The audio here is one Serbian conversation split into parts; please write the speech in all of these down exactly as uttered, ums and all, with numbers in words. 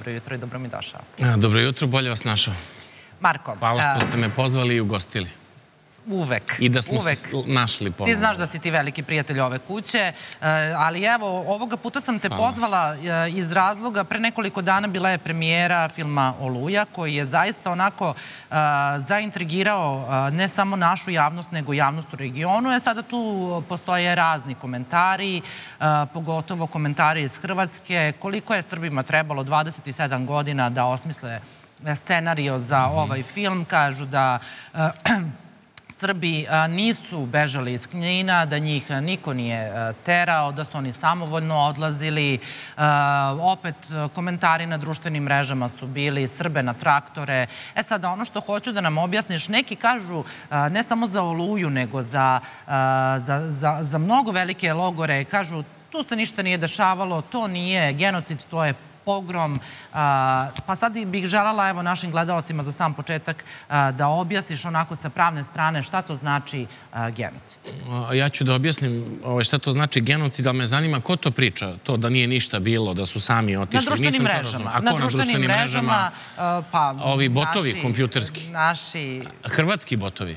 Dobro jutro i dobro mi došao. Dobro jutro, bolje vas našao. Marko. Hvala što ste me pozvali i ugostili. Uvek. I da smo se našli ponovno. Ti znaš da si ti veliki prijatelj ove kuće, ali evo, ovoga puta sam te pozvala iz razloga, pre nekoliko dana bila je premijera filma Oluja, koji je zaista onako zaintrigirao ne samo našu javnost, nego javnost u regionu. E sada tu postoje razni komentari, pogotovo komentari iz Hrvatske, koliko je Srbima trebalo dvadeset sedam godina da osmisle scenario za ovaj film. Kažu da Srbi nisu bežali iz Knjina, da njih niko nije terao, da su oni samovoljno odlazili. Opet, komentari na društvenim mrežama su bili, Srbe na traktore. E sada, ono što hoću da nam objasniš, neki kažu ne samo za Oluju, nego za mnogo velike logore. Kažu, tu se ništa nije dešavalo, to nije genocid, to je pogrom. Pa sad bih željela, evo, našim gledalcima za sam početak da objasniš onako sa pravne strane šta to znači genocid. Ja ću da objasnim šta to znači genocid, ali me zanima ko to priča, to da nije ništa bilo, da su sami otišli. Na društvenim mrežama. Na društvenim mrežama, pa ovi botovi kompjuterski. Naši hrvatski botovi.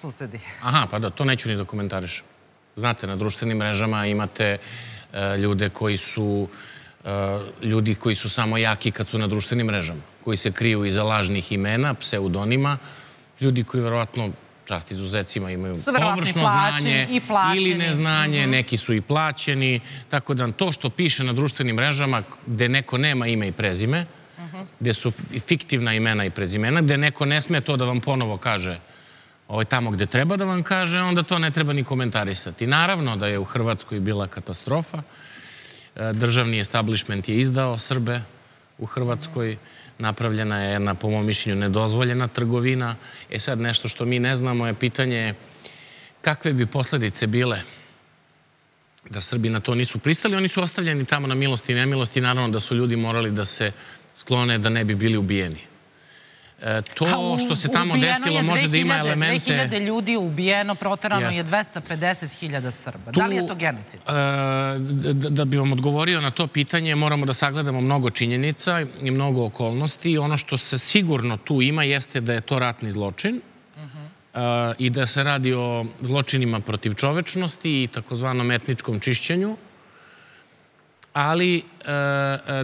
Susedi. Aha, pa da, to neću ni da komentariš. Znate, na društvenim mrežama imate ljude koji su ljudi koji su samo jaki kad su na društvenim mrežama, koji se kriju iza lažnih imena, pseudonima, ljudi koji verovatno, čast izuzecima, imaju površno znanje ili neznanje, neki su i plaćeni, tako da to što piše na društvenim mrežama gde neko nema ime i prezime, gde su fiktivna imena i prezimena, gde neko ne sme to da vam ponovo kaže tamo gde treba da vam kaže, onda to ne treba ni komentarisati. Naravno da je u Hrvatskoj bila katastrofa. Državni establishment je izdao Srbe u Hrvatskoj. Napravljena je jedna, po mom mišljenju, nedozvoljena trgovina. E sad, nešto što mi ne znamo je pitanje kakve bi posljedice bile da Srbi na to nisu pristali. Oni su ostavljeni tamo na milost i nemilost i naravno da su ljudi morali da se sklone da ne bi bili ubijeni. To što se tamo desilo može da ima elemente... dve hiljade ljudi je ubijeno, proterano je dvesta pedeset hiljada Srba. Da li je to genocid? Da bi vam odgovorio na to pitanje, moramo da sagledamo mnogo činjenica i mnogo okolnosti. Ono što se sigurno tu ima jeste da je to ratni zločin i da se radi o zločinima protiv čovečnosti i takozvanom etničkom čišćenju. Ali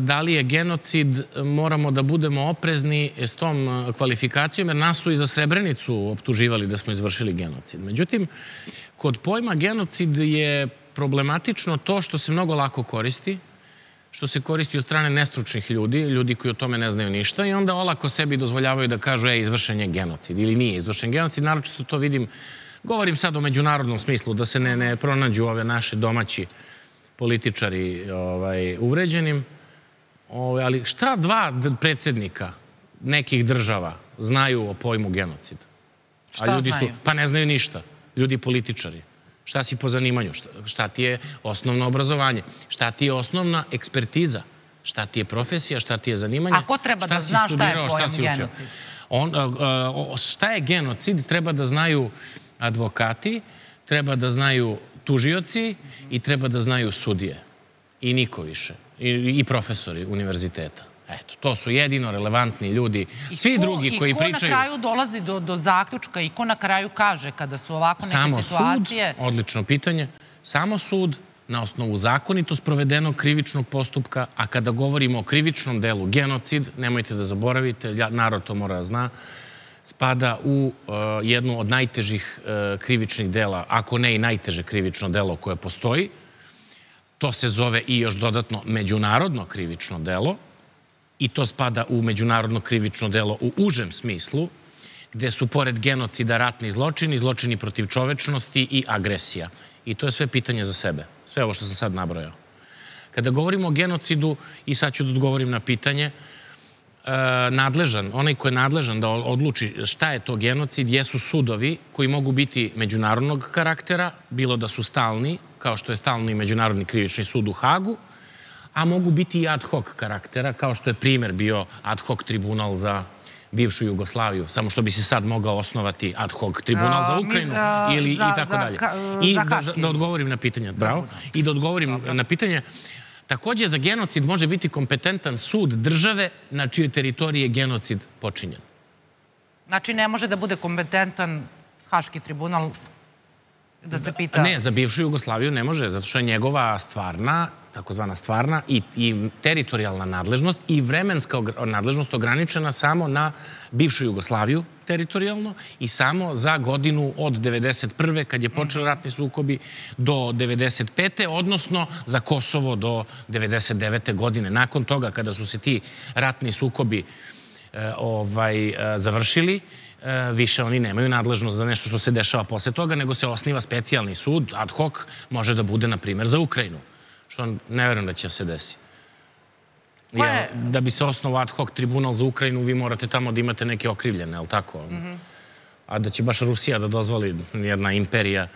da li je genocid, moramo da budemo oprezni s tom kvalifikacijom, jer nas su i za Srebrenicu optuživali da smo izvršili genocid. Međutim, kod pojma genocid je problematično to što se mnogo lako koristi, što se koristi od strane nestručnih ljudi, ljudi koji o tome ne znaju ništa, i onda olako sebi dozvoljavaju da kažu je izvršen je genocid ili nije izvršen genocid. Naročito to vidim, govorim sad o međunarodnom smislu, da se ne pronađu ove naše domaći političari uvređenim, ali šta dva predsjednika nekih država znaju o pojmu genocid? Šta znaju? Pa ne znaju ništa. Ljudi političari. Šta si po zanimanju? Šta ti je osnovno obrazovanje? Šta ti je osnovna ekspertiza? Šta ti je profesija? Šta ti je zanimanje? A ko treba da zna šta je pojam genocid? Šta je genocid? Treba da znaju advokati, treba da znaju tužioci i treba da znaju sudije. I niko više. I profesori univerziteta. Eto, to su jedino relevantni ljudi. Svi drugi koji pričaju... I ko na kraju dolazi do zaključka i ko na kraju kaže kada su ovako neke situacije... Samo sud, odlično pitanje, samo sud na osnovu zakonito sprovedenog krivičnog postupka, a kada govorimo o krivičnom delu genocid, nemojte da zaboravite, narod to mora da zna, spada u jednu od najtežih krivičnih dela, ako ne i najteže krivično delo koje postoji. To se zove i još dodatno međunarodno krivično delo i to spada u međunarodno krivično delo u užem smislu, gde su pored genocida ratni zločini, zločini protiv čovečnosti i agresija. I to je sve pitanje za sebe, sve ovo što sam sad nabrojao. Kada govorimo o genocidu, i sad ću da odgovorim na pitanje, nadležan, onaj ko je nadležan da odluči šta je to genocid, jesu sudovi koji mogu biti međunarodnog karaktera, bilo da su stalni, kao što je stalni Međunarodni krivični sud u Hagu, a mogu biti i ad hoc karaktera, kao što je primjer bio ad hoc tribunal za bivšu Jugoslaviju, samo što bi se sad mogao osnovati ad hoc tribunal za Ukrajinu ili i tako dalje. I da odgovorim na pitanje, bravo, i da odgovorim na pitanje, Također, za genocid može biti kompetentan sud države na čijoj teritoriji je genocid počinjen. Znači, ne može da bude kompetentan Haški tribunal da se pita... Ne, za bivšu Jugoslaviju ne može, zato što je njegova stvarna, takozvana stvarna i teritorijalna nadležnost i vremenska nadležnost ograničena samo na bivšu Jugoslaviju teritorijalno i samo za godinu od devedeset prve kad je počeli ratni sukobi do devedeset pete odnosno za Kosovo do devedeset devete godine. Nakon toga kada su se ti ratni sukobi završili, više oni nemaju nadležnost za nešto što se dešava posle toga, nego se osniva specijalni sud, ad hoc, može da bude, na primjer, za Ukrajinu, što ne verujem da će se desiti. Da bi se osnovao ad hoc tribunal za Ukrajinu, vi morate tamo da imate neke okrivljene, ali tako? A da će baš Rusija da dozvoli jedna imperija,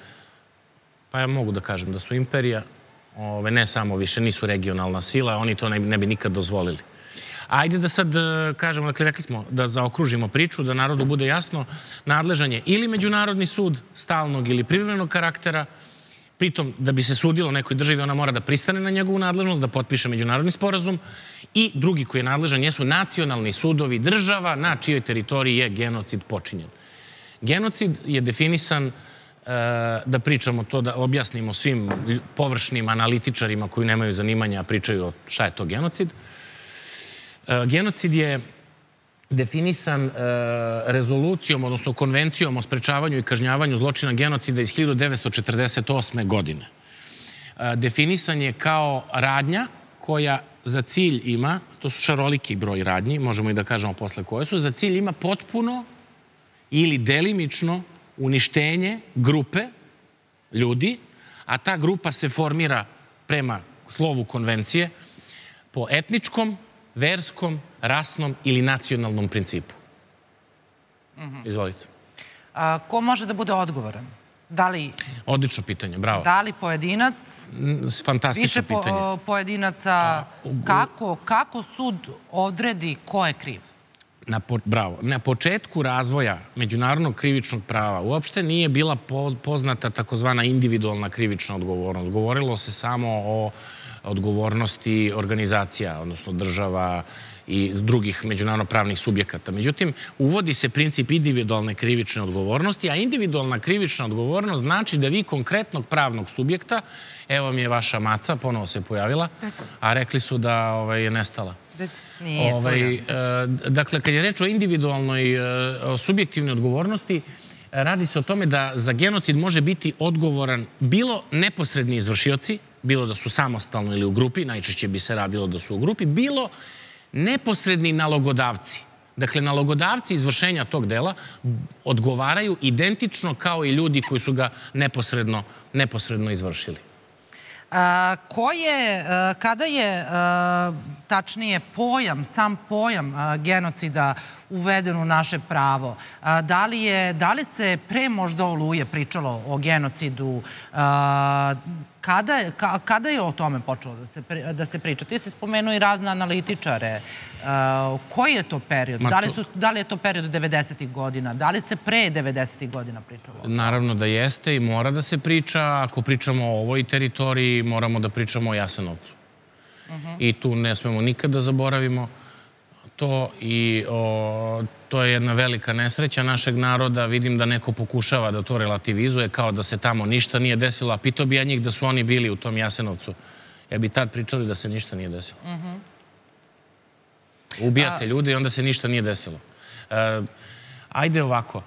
pa ja mogu da kažem da su imperija, ne samo više, nisu regionalna sila, oni to ne bi nikad dozvolili. Ajde da sad kažemo, dakle, rekli smo da zaokružimo priču, da narodu bude jasno, nadležan je ili Međunarodni sud stalnog ili privremenog karaktera, pritom da bi se sudilo nekoj državi, ona mora da pristane na njegovu nadležnost, da potpiše međunarodni sporazum, i drugi koji je nadležan jesu nacionalni sudovi država na čijoj teritoriji je genocid počinjen. Genocid je definisan, da pričamo to, da objasnimo svim površnim analitičarima koji nemaju zanimanja, a pričaju šta je to genocid. Genocid je definisan rezolucijom, odnosno konvencijom o sprečavanju i kažnjavanju zločina genocida iz hiljadu devetsto četrdeset osme. godine. Definisan je kao radnja koja za cilj ima, to su šaroliki broj radnji, možemo i da kažemo posle koje su, za cilj ima potpuno ili delimično uništenje grupe ljudi, a ta grupa se formira prema slovu konvencije po etničkom, verskom, rasnom ili nacionalnom principu. Izvolite. Ko može da bude odgovoran? Odlično pitanje, bravo. Da li pojedinac? Fantastično pitanje. Više pojedinaca, kako sud odredi ko je kriv? Bravo. Na početku razvoja međunarodnog krivičnog prava uopšte nije bila poznata takozvana individualna krivična odgovornost. Govorilo se samo o odgovornosti organizacija, odnosno država i drugih međunarodnopravnih subjekata. Međutim, uvodi se princip individualne krivične odgovornosti, a individualna krivična odgovornost znači da vi konkretnog pravnog subjekta, evo mi je vaša maca, ponovo se pojavila, a rekli su da je nestala. Dakle, kad je reč o individualnoj subjektivnoj odgovornosti, radi se o tome da za genocid može biti odgovoran bilo neposredni izvršioci, bilo da su samostalno ili u grupi, najčešće bi se radilo da su u grupi, bilo neposredni nalogodavci. Dakle, nalogodavci izvršenja tog dela odgovaraju identično kao i ljudi koji su ga neposredno izvršili. Kada je tačnije pojam, sam pojam genocida uveden u naše pravo? Da li se pre možda Oluje pričalo o genocidu? Kada je o tome počelo da se priča? Ti se spomenuo i razne analitičare. Koji je to period? Da li je to period devedesetih godina? Da li se pre devedesetih godina pričalo? Naravno da jeste i mora da se priča. Ako pričamo o ovoj teritoriji, moramo da pričamo o Jasenovcu. I tu ne smemo nikad da zaboravimo to i to je jedna velika nesreća našeg naroda. Vidim da neko pokušava da to relativizuje kao da se tamo ništa nije desilo, a pitao bi ja njih da su oni bili u tom Jasenovcu. Ja bi tad pričali da se ništa nije desilo. Ubijate ljude i onda se ništa nije desilo. Ajde ovako,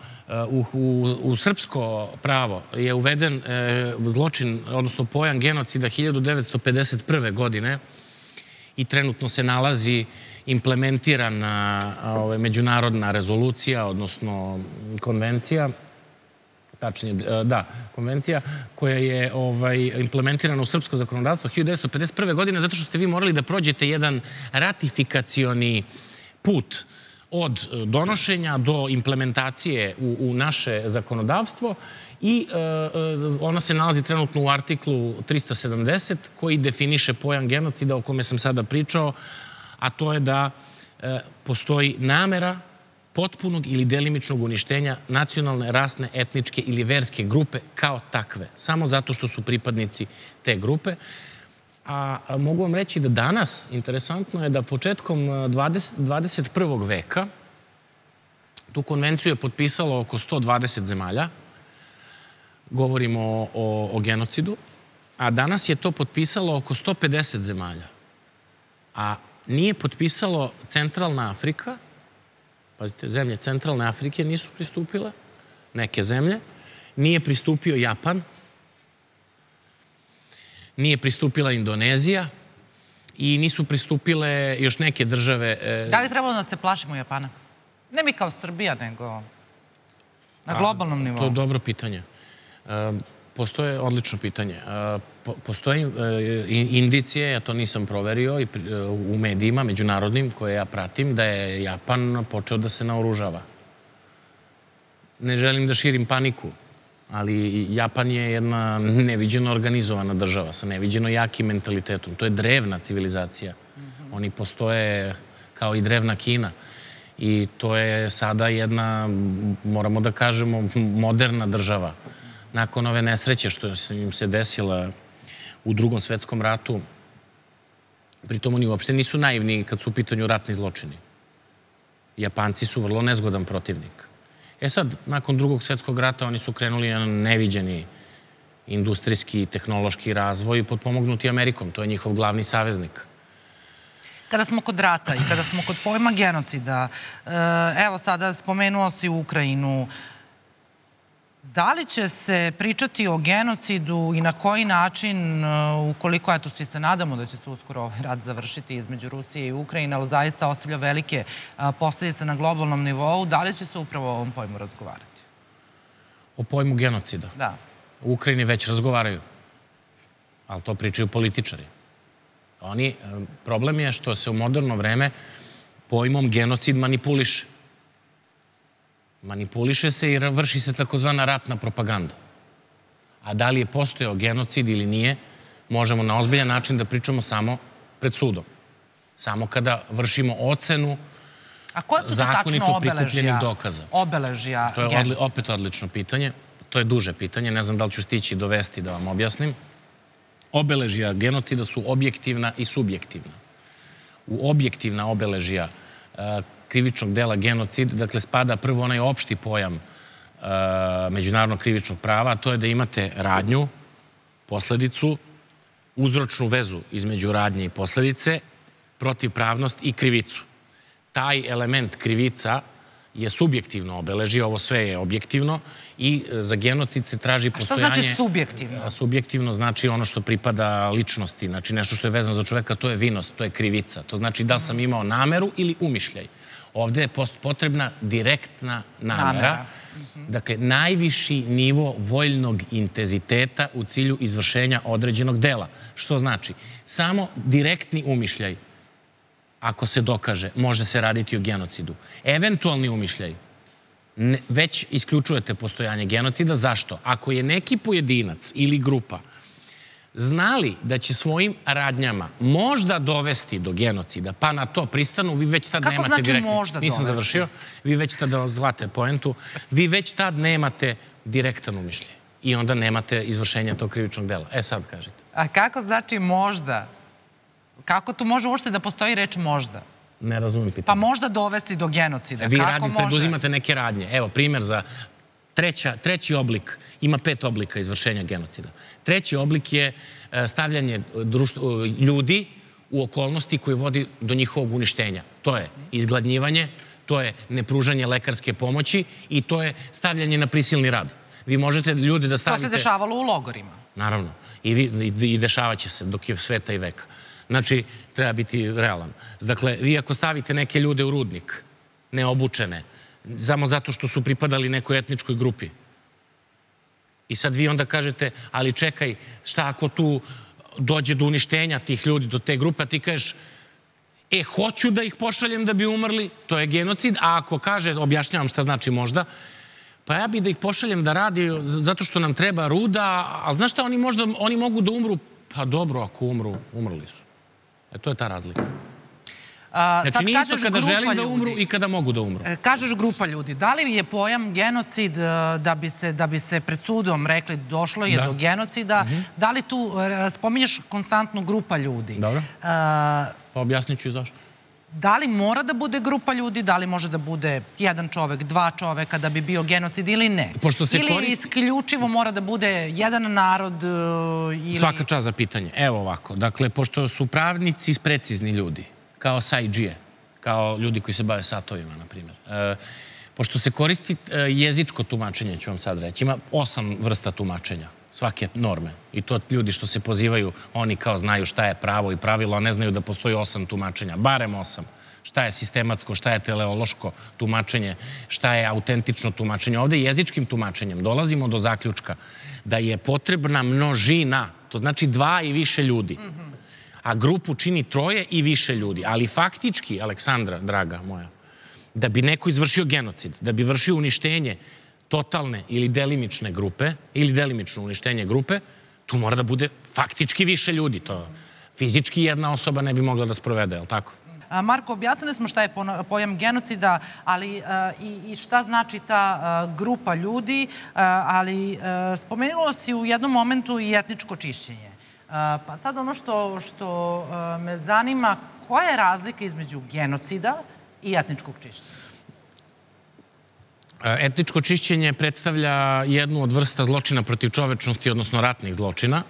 u srpsko pravo je uveden zločin, odnosno pojam genocida hiljadu devetsto pedeset prve. godine i trenutno se nalazi implementirana međunarodna rezolucija, odnosno konvencija, tačnije, da, konvencija koja je implementirana u srpsko zakonodavstvo hiljadu devetsto pedeset prve. godine, zato što ste vi morali da prođete jedan ratifikacioni put od donošenja do implementacije u naše zakonodavstvo i ona se nalazi trenutno u artiklu trista sedamdeset koji definiše pojam genocida o kome sam sada pričao, a to je da postoji namera potpunog ili delimičnog uništenja nacionalne, rasne, etničke ili verske grupe kao takve, samo zato što su pripadnici te grupe. A mogu vam reći da danas, interesantno je da početkom dvadeset prvog veka tu konvenciju je potpisalo oko sto dvadeset zemalja. Govorimo o, o genocidu. A danas je to potpisalo oko sto pedeset zemalja. A nije potpisalo Centralna Afrika. Pazite, zemlje Centralne Afrike nisu pristupile. Neke zemlje. Nije pristupio Japan. Nije pristupila Indonezija i nisu pristupile još neke države... Da li trebalo da se plašimo Japana? Ne mi kao Srbija, nego na globalnom nivou. To je dobro pitanje. Postoje odlično pitanje. Postoje indicije, ja to nisam proverio u medijima međunarodnim koje ja pratim, da je Japan počeo da se naoružava. Ne želim da širim paniku. Ali Japan je jedna neviđeno organizovana država sa neviđeno jakim mentalitetom. To je drevna civilizacija. Oni postoje kao i drevna Kina. I to je sada jedna, moramo da kažemo, moderna država. Nakon ove nesreće što im se desila u Drugom svetskom ratu, pritom oni uopšte nisu naivni kad su u pitanju ratni zločini. Japanci su vrlo nezgodan protivnik. E sad, nakon Drugog svjetskog rata oni su krenuli na neviđeni industrijski i tehnološki razvoj potpomognuti Amerikom. To je njihov glavni saveznik. Kada smo kod rata i kada smo kod pojma genocida, evo sada spomenuo si Ukrajinu, da li će se pričati o genocidu i na koji način, ukoliko, eto, svi se nadamo da će se uskoro ovaj rat završiti između Rusije i Ukrajine, ali zaista ostavlja velike posljedice na globalnom nivou, da li će se upravo o ovom pojmu razgovarati? O pojmu genocida? Da. U Ukrajini već razgovaraju, ali to pričaju političari. Oni, problem je što se u moderno vreme pojmom genocid manipuliše. Manipuliše se i vrši se takozvana ratna propaganda. A da li je postojao genocid ili nije, možemo na ozbiljan način da pričamo samo pred sudom. Samo kada vršimo ocenu zakonito prikupljenih dokaza. Obeležja. To je opet odlično pitanje. To je duže pitanje, ne znam da li ću stići dovesti da vam objasnim. Obeležja genocida su objektivna i subjektivna. U objektivna obeležja krivičnog dela genocid, dakle, spada prvo onaj opšti pojam međunarodnog krivičnog prava, to je da imate radnju, posledicu, uzročnu vezu između radnje i posledice, protivpravnost i krivicu. Taj element krivica je subjektivno obeležio, ovo sve je objektivno i za genocid se traži postojanje... A što znači subjektivno? Subjektivno znači ono što pripada ličnosti, znači nešto što je vezano za čoveka, to je vinost, to je krivica. To znači da sam imao nameru ili umišljaj. Ovdje je potrebna direktna namera, dakle, najviši nivo voljnog intenziteta u cilju izvršenja određenog dela. Što znači? Samo direktni umišljaj, ako se dokaže, može se raditi o genocidu. Eventualni umišljaj, već isključujete postojanje genocida. Zašto? Ako je neki pojedinac ili grupa znali da će svojim radnjama možda dovesti do genocida, pa na to pristanu, vi već tad nemate direktno... Kako znači možda dovesti? Nisam završio. Vi već tad, da zvate poentu, vi već tad nemate direktan umišljaj. I onda nemate izvršenja tog krivičnog dela. E sad kažete. A kako znači možda? Kako tu može uopšte da postoji reč možda? Ne razumijem pitanje. Pa možda dovesti do genocida. Vi radite, preduzimate neke radnje. Evo, primjer za... Treći oblik, ima pet oblika izvršenja genocida. Treći oblik je stavljanje ljudi u okolnosti koje vodi do njihovog uništenja. To je izgladnjivanje, to je nepružanje lekarske pomoći i to je stavljanje na prisilni rad. Vi možete ljude da stavite... To se dešavalo u logorima. Naravno. I dešavaće se dok je sveta i veka. Znači, treba biti realan. Dakle, vi ako stavite neke ljude u rudnik, neobučene, samo zato što su pripadali nekoj etničkoj grupi. I sad vi onda kažete, ali čekaj, šta ako tu dođe do uništenja tih ljudi, do te grupe, a ti kažeš, e, hoću da ih pošaljem da bi umrli, to je genocid, a ako kaže, objašnjavam šta znači možda, pa ja bi da ih pošaljem da radi zato što nam treba ruda, ali znaš šta, oni možda, oni mogu da umru, pa dobro, ako umru, umrli su. E, to je ta razlika. Znači nisu kada želim da umru i kada mogu da umru. Kažeš grupa ljudi. Da li je pojam genocid da bi se pred sudom rekli došlo je do genocida? Da li tu spominješ konstantno grupa ljudi? Dobro. Pa objasnit ću i zašto. Da li mora da bude grupa ljudi, da li može da bude jedan čovek, dva čoveka da bi bio genocid ili ne? Ili isključivo mora da bude jedan narod ili... Svaka čast za pitanje. Evo ovako. Dakle, pošto su pravnici precizni ljudi, kao sajđije, kao ljudi koji se bave satovima, na primjer. Pošto se koristi jezičko tumačenje, ću vam sad reći, ima osam vrsta tumačenja, svake norme. I to ljudi što se pozivaju, oni kao znaju šta je pravo i pravilo, a ne znaju da postoji osam tumačenja, barem osam. Šta je sistematsko, šta je teleološko tumačenje, šta je autentično tumačenje. Ovdje jezičkim tumačenjem dolazimo do zaključka da je potrebna množina, to znači dva i više ljudi. A grupu čini troje i više ljudi. Ali faktički, Aleksandra, draga moja, da bi neko izvršio genocid, da bi vršio uništenje totalne ili delimične grupe, ili delimično uništenje grupe, tu mora da bude faktički više ljudi. To fizički jedna osoba ne bi mogla da sprovede, je li tako? Marko, objasnili smo šta je pojam genocida, ali i šta znači ta grupa ljudi, ali spomenulo si u jednom momentu i etničko čišćenje. Pa sad ono što me zanima, koja je razlika između genocida i etničkog čišćenja? Etničko čišćenje predstavlja jednu od vrsta zločina protiv čovečnosti, odnosno ratnih zločina.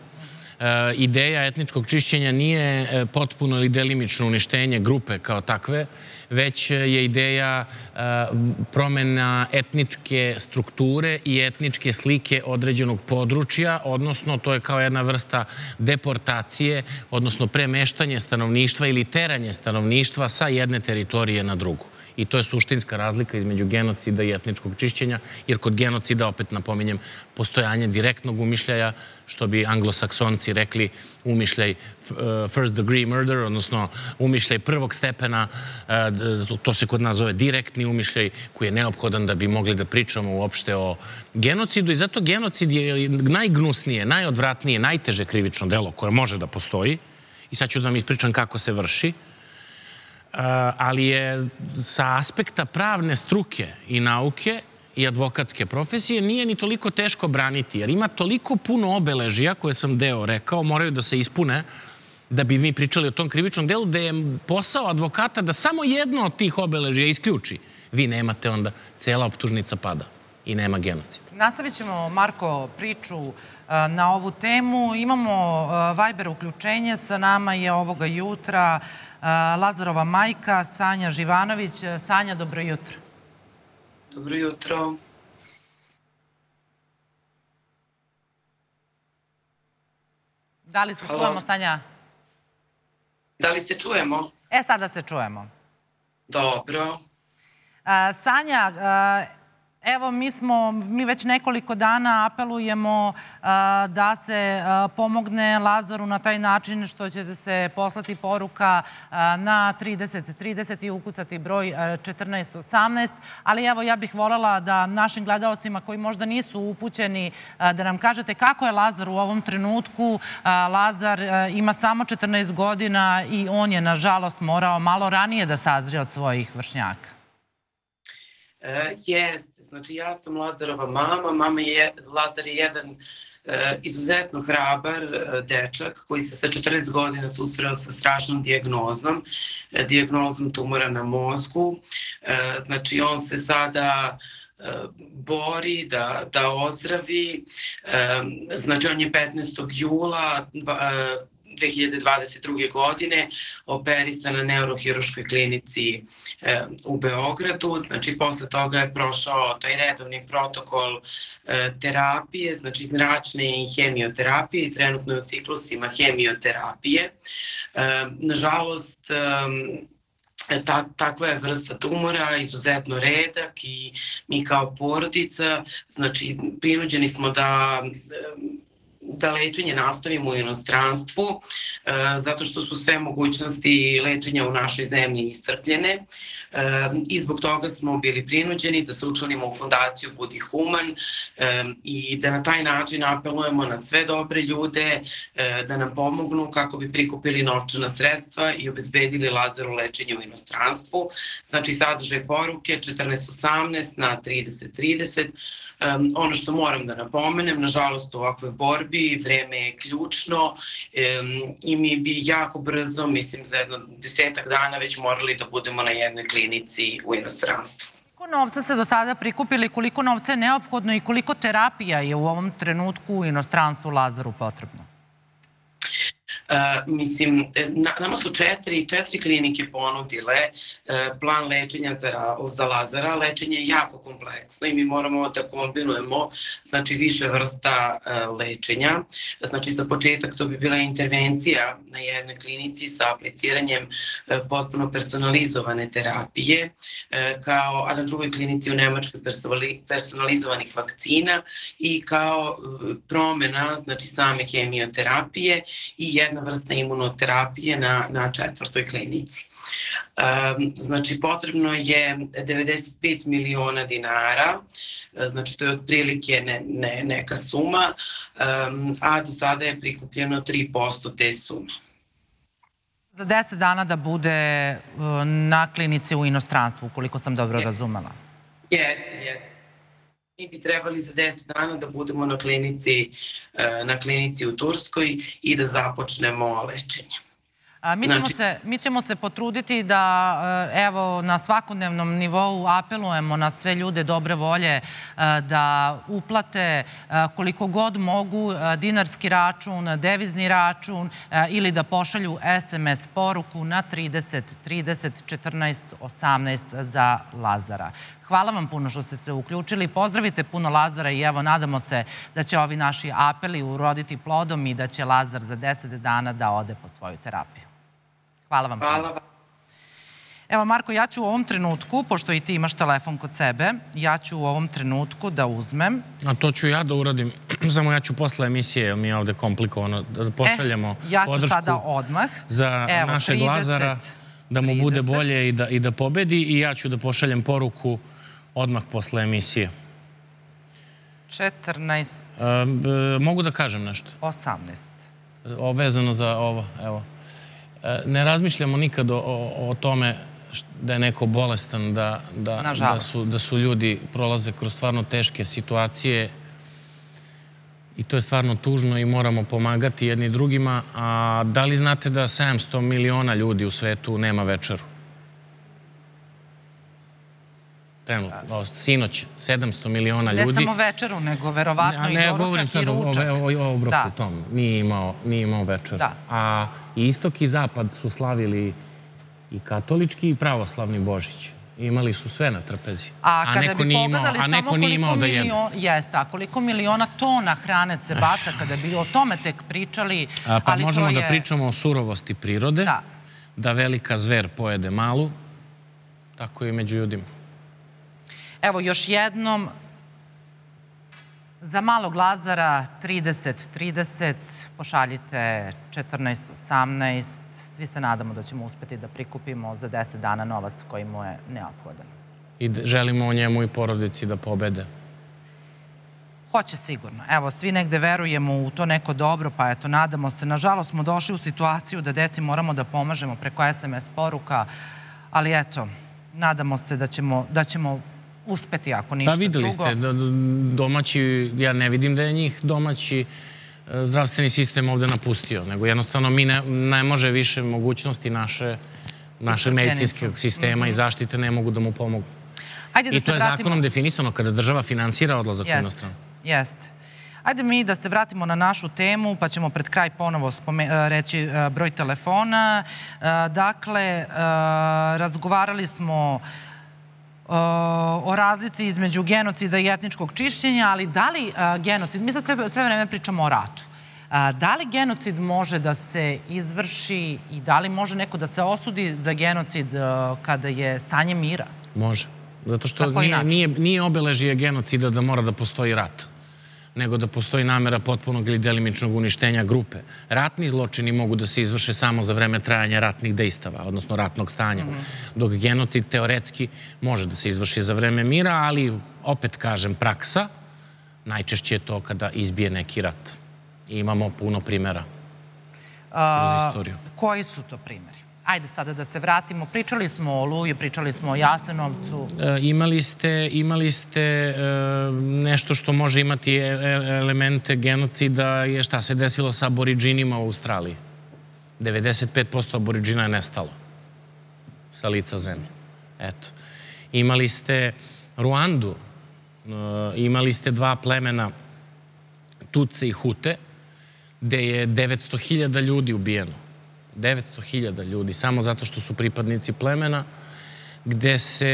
Ideja etničkog čišćenja nije potpuno ili delimično uništenje grupe kao takve, već je ideja promjena etničke strukture i etničke slike određenog područja, odnosno to je kao jedna vrsta deportacije, odnosno premeštanje stanovništva ili teranje stanovništva sa jedne teritorije na drugu. I to je suštinska razlika između genocida i etničkog čišćenja, jer kod genocida, opet napominjem, postojanje direktnog umišljaja, što bi anglosaksonci rekli umišljaj first degree murder, odnosno umišljaj prvog stepena, to se kod nas zove direktni umišljaj, koji je neophodan da bi mogli da pričamo uopšte o genocidu. I zato genocid je najgnusnije, najodvratnije, najteže krivično delo koje može da postoji. I sad ću da vam ispričam kako se vrši. Ali je sa aspekta pravne struke i nauke i advokatske profesije nije ni toliko teško braniti, jer ima toliko puno obeležija koje sam deo rekao, moraju da se ispune da bi mi pričali o tom krivičnom delu, da je posao advokata da samo jedno od tih obeležija isključi. Vi nemate onda, cela optužnica pada i nema genocida. Nastavit ćemo, Marko, priču na ovu temu. Imamo Viber uključenje, sa nama je ovoga jutra Lazarova majka, Sanja Živanović. Sanja, dobro jutro. Dobro jutro. Da li se čujemo, Sanja? Da li se čujemo? E, sada se čujemo. Dobro. Sanja, evo, mi smo, mi već nekoliko dana apelujemo da se pomogne Lazaru na taj način što će se poslati poruka na trideset trideset i ukucati broj četrnaest osamnaest, ali evo, ja bih voljela da našim gledalcima koji možda nisu upućeni, da nam kažete kako je Lazar u ovom trenutku. Lazar ima samo četrnaest godina i on je, nažalost, morao malo ranije da sazrije od svojih vršnjaka. Jeste, znači ja sam Lazarova mama, mama je, Lazar je jedan izuzetno hrabar dečak koji se sa četrnaest godina susreo sa strašnom dijagnozom, dijagnozom tumora na mozgu. Znači on se sada bori da ozdravi, znači on je petnaestog jula dve hiljade dvadeset druge. godine operisan na neurohirurškoj klinici u Beogradu. Znači, posle toga je prošao taj redovni protokol terapije, znači zračne i hemioterapije, i trenutno je u ciklusima hemioterapije. Nažalost, takva je vrsta tumora izuzetno redak i mi kao porodica, znači, prinuđeni smo da da lečenje nastavimo u inostranstvu, zato što su sve mogućnosti lečenja u našoj zemlji iscrpljene i zbog toga smo bili prinuđeni da se učlanimo u Fondaciju Budi Human i da na taj način apelujemo na sve dobre ljude da nam pomognu kako bi prikupili novčana sredstva i obezbedili Lazaru lečenje u inostranstvu. Znači, sadržaj poruke četrnaest osamnaest na trideset trideset. Ono što moram da napomenem, nažalost u ovakvoj borbi vreme je ključno i mi bi jako brzo, mislim za jedno desetak dana, već morali da budemo na jednoj klinici u inostranstvu. Koliko novca se do sada prikupili, koliko novca je neophodno i koliko terapija je u ovom trenutku u inostranstvu Lazaru potrebno? Mislim, nama su četiri, četiri klinike ponudile plan lečenja za Lazara. Lečenje je jako kompleksno i mi moramo da kombinujemo više vrsta lečenja. Znači, za početak to bi bila intervencija na jednoj klinici sa apliciranjem potpuno personalizovane terapije, a na drugoj klinici u Nemačkoj personalizovanih vakcina i kao promjena same hemioterapije i jedna vrsta imunoterapije na četvrtoj klinici. Znači, potrebno je devedeset pet miliona dinara, znači to je otprilike neka suma, a do sada je prikupljeno tri posto te sume. Za deset dana da bude na klinici u inostranstvu, ukoliko sam dobro razumela. Jeste, jeste. Mi bi trebali za deset dana da budemo na klinici, na klinici u Turskoj i da započnemo lečenje. Mi ćemo, znači, se, mi ćemo se potruditi da evo, na svakodnevnom nivou apelujemo na sve ljude dobre volje da uplate koliko god mogu dinarski račun, devizni račun ili da pošalju es em es poruku na trideset trideset četrnaest osamnaest za Lazara. Hvala vam puno što ste se uključili. Pozdravite puno Lazara i evo, nadamo se da će ovi naši apeli uroditi plodom i da će Lazar za deset dana da ode po svoju terapiju. Hvala vam. Hvala vam. Evo, Marko, ja ću u ovom trenutku, pošto i ti imaš telefon kod sebe, ja ću u ovom trenutku da uzmem... A to ću ja da uradim, samo ja ću posle emisije, jer mi je ovde komplikovano, da pošaljemo podršku za našeg Lazara, da mu bude bolje i da pobedi, i ja ću da pošaljem poruku odmah posle emisije. četrnaest... Mogu da kažem nešto? osamnaest. Vezano za ovo, evo. Ne razmišljamo nikad o tome da je neko bolestan, da su ljudi prolaze kroz stvarno teške situacije i to je stvarno tužno i moramo pomagati jedni drugima. A da li znate da sedamsto miliona ljudi u svetu nema večeru? Trenutno, sinoć, sedamsto miliona ljudi. Ne samo večeru, nego verovatno i doručak i ručak. Ne, govorim sad o obroku tom. Nije imao večeru. A i istok i zapad su slavili i katolički i pravoslavni Božić. Imali su sve na trpezi. A neko nije imao da jede. A neko nije imao da jede. Jeste, a koliko miliona tona hrane se baca, kada bi o tome tek pričali. Pa možemo da pričamo o surovosti prirode, da velika zver pojede malu, tako i među ljudima. Evo, još jednom, za malog Lazara trideset trideset, pošaljite četrnaest osamnaest, svi se nadamo da ćemo uspeti da prikupimo za deset dana novac koji mu je neophodan. I želimo njemu i porodici da pobede. Hoće sigurno. Evo, svi negde verujemo u to neko dobro, pa eto, nadamo se. Nažalost, smo došli u situaciju da deci moramo da pomažemo preko es em es poruka, ali eto, nadamo se da ćemo, da ćemo uspeti ako ništa drugo. Da, videli ste, domaći, ja ne vidim da je njih domaći zdravstveni sistem ovde napustio, nego jednostavno mi ne može više mogućnosti naše medicinskog sistema i zaštite ne mogu da mu pomogu. I to je zakonom definisano kada država finansira odlazak u inostranstvo. Jeste. Ajde mi da se vratimo na našu temu, pa ćemo pred kraj ponovo reći broj telefona. Dakle, razgovarali smo o razlici između genocida i etničkog čišćenja, ali da li genocid, mi sad sve vreme pričamo o ratu, da li genocid može da se izvrši i da li može neko da se osudi za genocid kada je stanje mira? Može, zato što nije obeležje genocida da mora da postoji rat. nego da postoji namera potpunog ili delimičnog uništenja grupe. Ratni zločini mogu da se izvrše samo za vreme trajanja ratnih dejstava, odnosno ratnog stanja, dok genocid teoretski može da se izvrši za vreme mira, ali, opet kažem, praksa, najčešće je to kada izbije neki rat. I imamo puno primjera kroz istoriju. Koji su to primjeri? Ajde sada da se vratimo. Pričali smo o Oluji, pričali smo o Jasenovcu. Imali ste nešto što može imati elemente genocida je šta se desilo sa aboridžinima u Australiji. devedeset pet posto aboridžina je nestalo sa lica zemlje. Eto. Imali ste Ruandu, imali ste dva plemena Tuce i Hute, gde je devetsto hiljada ljudi ubijeno. devetsto hiljada ljudi, samo zato što su pripadnici plemena, gde se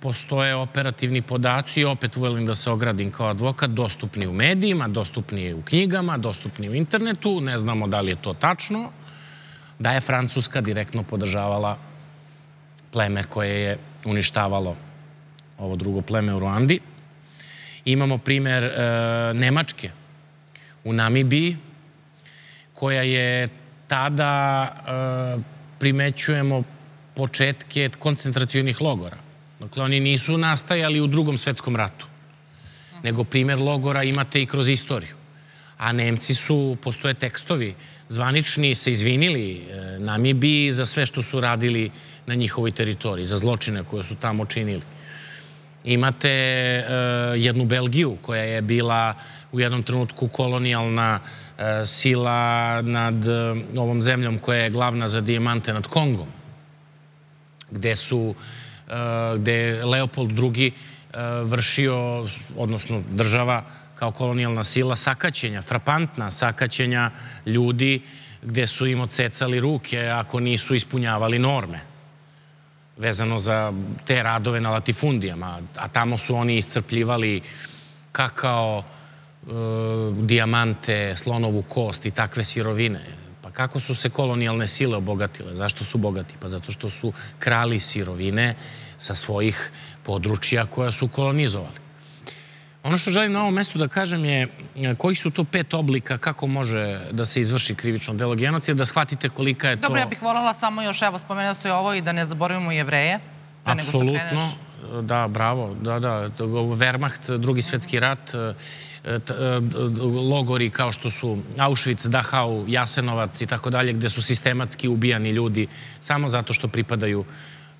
postoje operativni podaci i opet volim da se ogradim kao advokat, dostupni u medijima, dostupni u knjigama, dostupni u internetu, ne znamo da li je to tačno, da je Francuska direktno podržavala pleme koje je uništavalo ovo drugo pleme u Ruandi. Imamo primer Nemačke u Namibiji, koja je tada primećujemo početke koncentracionih logora. Dakle, oni nisu nastajali u Drugom svetskom ratu, nego primjer logora imate i kroz istoriju. A Nemci su, postoje tekstovi, zvanični se izvinili Namibiji za sve što su radili na njihovoj teritoriji, za zločine koje su tamo činili. Imate jednu Belgiju koja je bila u jednom trenutku kolonijalna sila nad ovom zemljom koja je glavna za dijamante nad Kongom, gde je Leopold drugi vršio, odnosno država kao kolonijalna sila, sakaćenja, frapantna sakaćenja ljudi gde su im odsecali ruke ako nisu ispunjavali norme vezano za te radove na latifundijama, a tamo su oni iscrpljivali kakao, dijamante, slonovu kost i takve sirovine. Pa kako su se kolonijalne sile obogatile? Zašto su bogati? Pa zato što su krali sirovine sa svojih područja koja su kolonizovali. Ono što želim na ovom mestu da kažem je koji su to pet oblika kako može da se izvrši krivično delo genocida, da shvatite kolika je to... Dobro, ja bih voljela samo još, evo, spomenuo ste ovo i da ne zaboravimo Jevreje. Apsolutno. Da, bravo. Da, da. Wehrmacht, Drugi svjetski rat, logori kao što su Auschwitz, Dachau, Jasenovac i tako dalje, gde su sistematski ubijani ljudi samo zato što pripadaju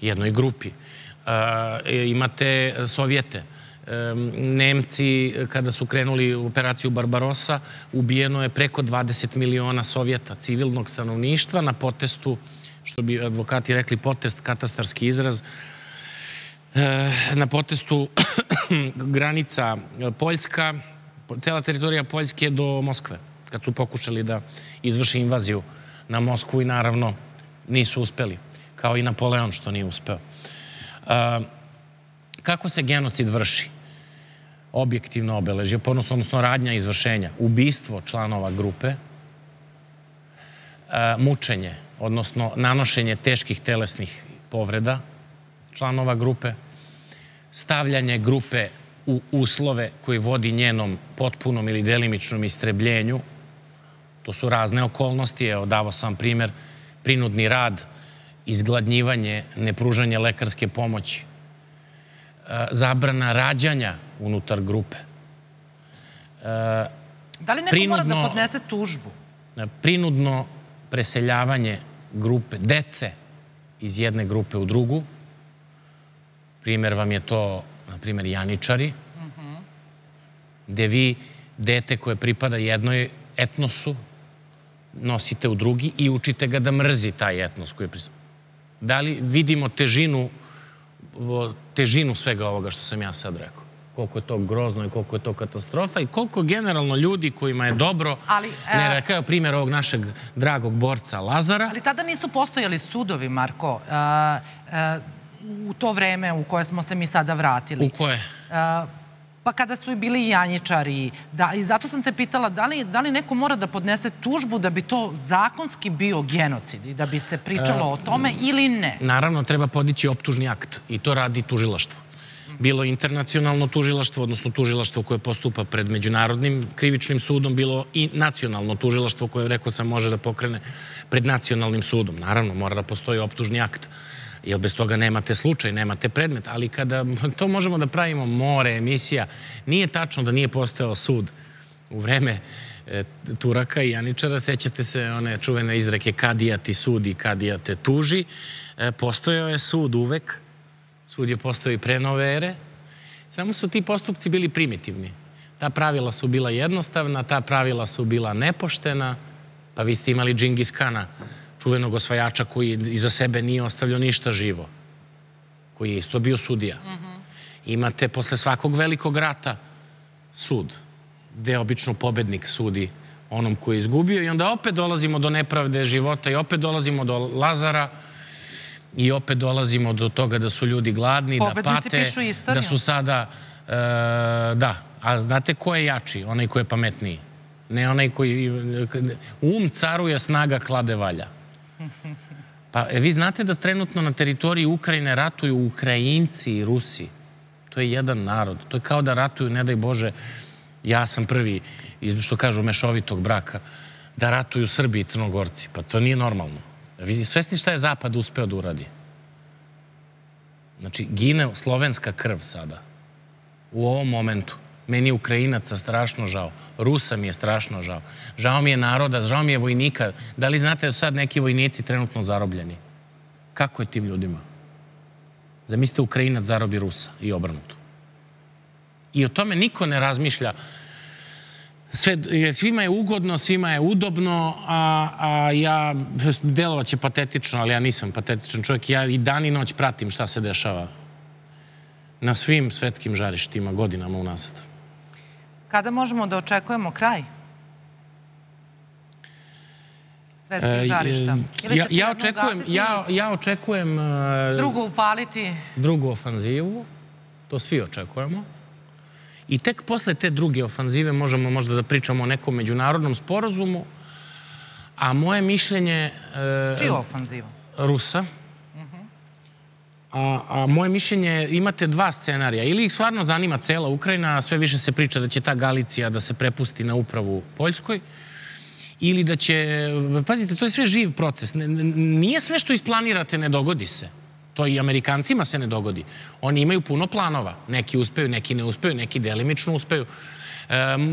jednoj grupi. Imate Sovjete. Nemci, kada su krenuli u operaciju Barbarosa, ubijeno je preko dvadeset miliona Sovjeta, civilnog stanovništva, na potestu, što bi advokati rekli potest, katastarski izraz, na potestu granica Poljska, cela teritorija Poljske do Moskve, kad su pokušali da izvrši invaziju na Moskvu i naravno nisu uspeli, kao i Napoleon što nije uspeo. Kako se genocid vrši? Objektivno obeležje, odnosno radnja izvršenja, ubistvo članova grupe, mučenje, odnosno nanošenje teških telesnih povreda članova grupe, stavljanje grupe u uslove koji vodi njenom potpunom ili delimičnom istrebljenju. To su razne okolnosti. Evo, davao sam primjer, prinudni rad, izgladnjivanje, nepružanje lekarske pomoći, zabrana rađanja unutar grupe. Da li neko mora da podnese tužbu? Prinudno preseljavanje grupe, dece iz jedne grupe u drugu. Primjer vam je to, na primjer, janičari, gde vi dete koje pripada jednoj etnosu nosite u drugi i učite ga da mrzi taj etnos koji je pripada. Da li vidimo težinu težinu svega ovoga što sam ja sad rekao? Koliko je to grozno i koliko je to katastrofa i koliko generalno ljudi kojima je dobro, ne rekao primjer ovog našeg dragog borca Lazara. Ali tada nisu postojali sudovi, Marko, u to vreme u koje smo se mi sada vratili. U koje? Pa kada su i bili janjičari. I zato sam te pitala da li neko mora da podnese tužbu da bi to zakonski bio genocid i da bi se pričalo o tome ili ne? Naravno, treba podići optužni akt i to radi tužilaštvo. bilo internacionalno tužilaštvo, odnosno tužilaštvo koje postupa pred Međunarodnim krivičnim sudom, bilo i nacionalno tužilaštvo koje, rekao sam, može da pokrene pred nacionalnim sudom. Naravno, mora da postoji optužni akt, jer bez toga nemate slučaj, nemate predmet, ali kada to možemo da pravimo more emisija, nije tačno da nije postojao sud u vreme Turaka i Janičara. Sećate se one čuvene izreke kadija ti sudi, kadija te tuži. Postojao je sud uvek, sud je postojao i pre nove ere, samo su ti postupci bili primitivni. Ta pravila su bila jednostavna, ta pravila su bila nepoštena, pa vi ste imali Džingis Kana, čuvenog osvajača koji iza sebe nije ostavljao ništa živo, koji je isto bio sudija. Imate posle svakog velikog rata sud, gde je obično pobednik sudi onom koji je izgubio i onda opet dolazimo do nepravde života i opet dolazimo do Lazara i opet dolazimo do toga da su ljudi gladni, da pate, da su sada... Da, a znate ko je jači? Onaj ko je pametniji. Ne onaj koji... Um caruje, snaga klade valja. Pa vi znate da trenutno na teritoriji Ukrajine ratuju Ukrajinci i Rusi. To je jedan narod. To je kao da ratuju, ne daj Bože, ja sam prvi, što kažu, mešovitog braka, da ratuju Srbi i Crnogorci. Pa to nije normalno. Vi svesni šta je Zapad uspeo da uradi? Znači, gine slovenska krv sada. U ovom momentu. Meni je Ukrajinaca strašno žao. Rusa mi je strašno žao. Žao mi je naroda, žao mi je vojnika. Da li znate da su sad neki vojnici trenutno zarobljeni? Kako je tim ljudima? Zamislite, Ukrajinac zarobi Rusa i obrnuto. I o tome niko ne razmišlja. Svima je ugodno, svima je udobno, a ja, delovat će patetično, ali ja nisam patetičan čovjek. Ja i dan i noć pratim šta se dešava na svim svetskim žarištima godinama unazad. Kada možemo da očekujemo kraj svetskih žarišta? Ja očekujem... Drugo upaliti. Drugu ofanzivu. To svi očekujemo. I tek posle te druge ofanzive možemo možda da pričamo o nekom međunarodnom sporazumu, a moje mišljenje... Čiju ofanzivu? Rusa. A moje mišljenje, imate dva scenarija. Ili ih stvarno zanima cela Ukrajina, a sve više se priča da će ta Galicija da se prepusti na upravu Poljskoj, ili da će... Pazite, to je sve živ proces. Nije sve što isplanirate, ne dogodi se. To i Amerikancima se ne dogodi. Oni imaju puno planova. Neki uspeju, neki ne uspeju, neki delimično uspeju.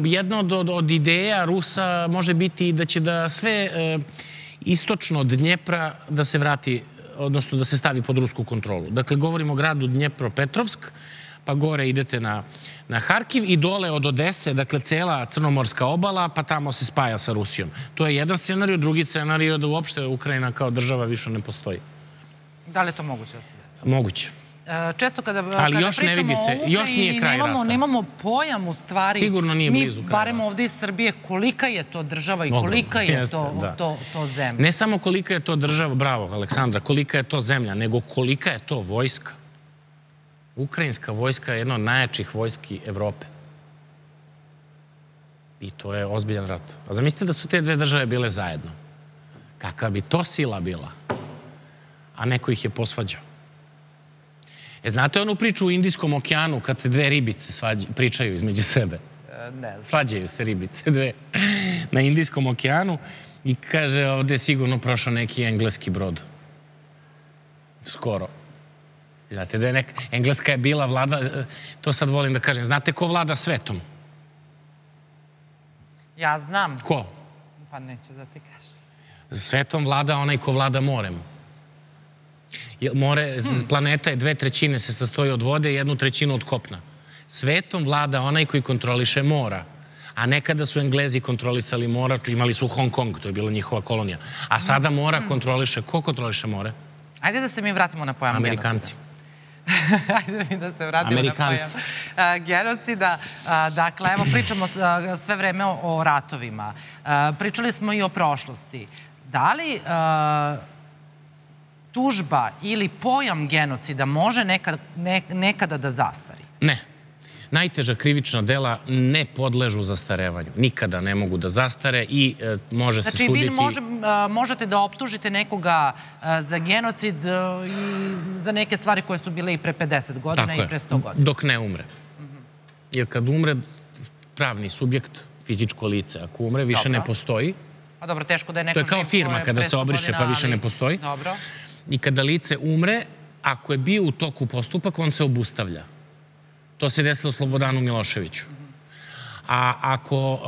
Jedna od ideja Rusa može biti da će da sve istočno od Dnjepra da se vrati, odnosno da se stavi pod rusku kontrolu. Dakle, govorimo o gradu Dnjepro-Petrovsk, pa gore idete na Harkiv i dole od Odese, dakle, cela Crnomorska obala, pa tamo se spaja sa Rusijom. To je jedan scenarij, drugi scenarij je da uopšte Ukrajina kao država više ne postoji. Da li je to moguće? Moguće. Često kada pričamo o Ukrajini nemamo pojam u stvari. Sigurno nije blizu kraja. Mi barem ovdje iz Srbije kolika je to država i kolika je to zemlja. Ne samo kolika je to država, bravo Aleksandra, kolika je to zemlja, nego kolika je to vojska. Ukrajinska vojska je jedna od najjačih vojski Evrope. I to je ozbiljan rat. A zamislite da su te dve države bile zajedno. Kakva bi to sila bila? A neko ih je posvađao. E, znate onu priču u Indijskom okeanu kad se dve ribice pričaju između sebe? Svađaju se ribice dve na Indijskom okeanu i kaže, ovde je sigurno prošao neki engleski brod. Skoro. Znate da je neka... Engleska je bila vlada... To sad volim da kažem. Znate ko vlada svetom? Ja znam. Ko? Pa neću da ti kažem. Svetom vlada onaj ko vlada morem. More, planeta je dve trećine se sastoji od vode i jednu trećinu od kopna. Svetom vlada onaj koji kontroliše mora. A nekada su Englezi kontrolisali mora, imali su Hong Kong, to je bila njihova kolonija. A sada mora kontroliše, ko kontroliše more? Ajde da se mi vratimo na pojam genocida. Amerikanci. Ajde mi da se vratimo na pojam genocida. Dakle, evo pričamo sve vreme o ratovima. Pričali smo i o prošlosti. Da li... tužba ili pojam genocida može nekada da zastari? Ne. najteža krivična dela ne podležu zastarevanju. Nikada ne mogu da zastare i može se suditi... Znači, vi možete da optužite nekoga za genocid i za neke stvari koje su bile i pre pedeset godina i pre sto godina. Tako je, dok ne umre. Jer kad umre, pravni subjekt, fizičko lice, ako umre, više ne postoji. A dobro, teško da je neko... To je kao firma kada se obriše pa više ne postoji. Dobro. I kada lice umre, ako je bio u toku postupak, on se obustavlja. To se desilo Slobodanu Miloševiću. A ako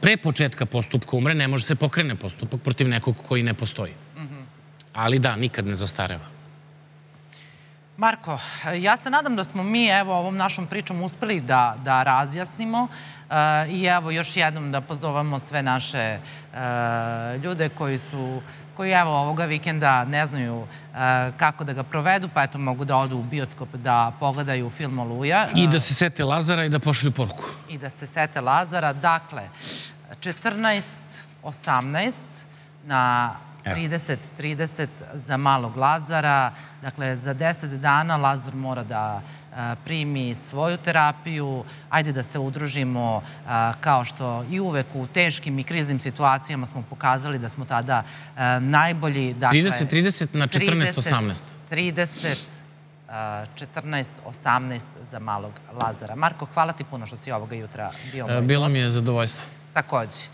pre početka postupka umre, ne može se pokrene postupak protiv nekog koji ne postoji. Ali da, nikad ne zastareva. Marko, ja se nadam da smo mi evo ovom našom pričom uspeli da razjasnimo i evo još jednom da pozovamo sve naše ljude koji su koji evo ovoga vikenda ne znaju kako da ga provedu, pa eto mogu da odu u bioskop da pogledaju film Oluja. I da se sete Lazara i da pošalju poruku. I da se sete Lazara. Dakle, četrnaest osamnaest na trideset trideset za malog Lazara. Dakle, za deset dana Lazar mora da primi svoju terapiju. Ajde da se udružimo kao što i uvek u teškim i kriznim situacijama smo pokazali da smo tada najbolji. trideset trideset na četrnaest osamnaest. trideset četrnaest osamnaest za malog Lazara. Marko, hvala ti puno što si ovoga jutra bio moj gost. Bilo mi je zadovoljstvo. Također.